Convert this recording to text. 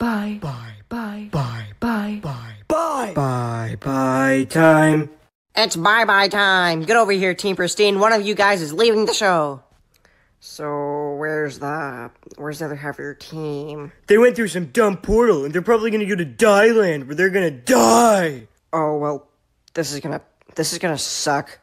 bye, bye, bye, bye, bye, bye, bye, bye, bye time. It's bye-bye time. Get over here, Team Pristine. One of you guys is leaving the show. So, where's the other half of your team? They went through some dumb portal, and they're probably gonna go to Dieland, where they're gonna die! Oh, well, this is gonna suck.